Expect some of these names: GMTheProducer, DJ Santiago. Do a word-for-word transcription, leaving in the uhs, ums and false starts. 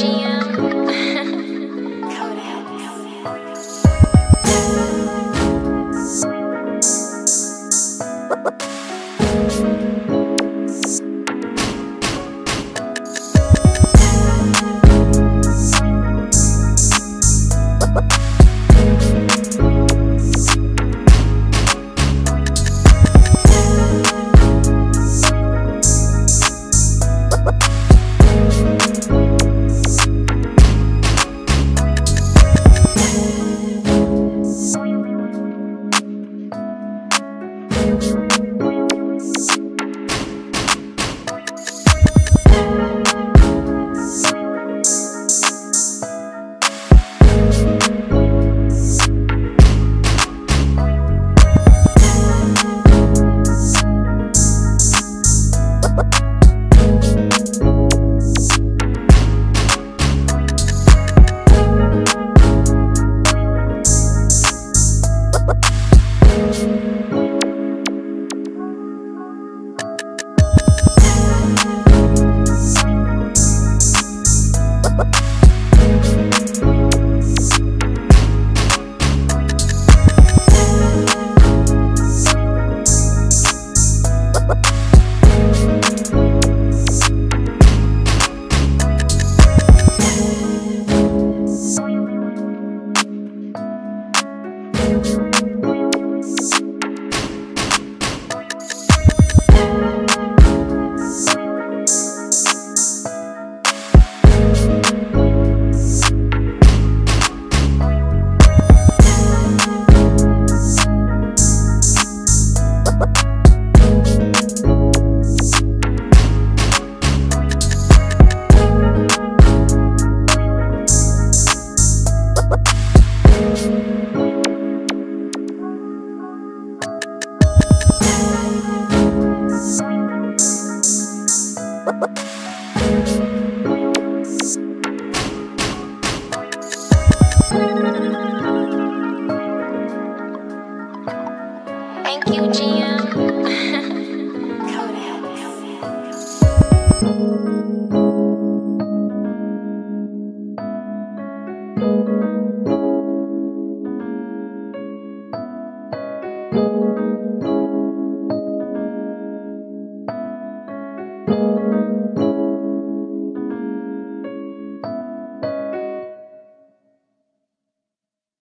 Thank you, G M.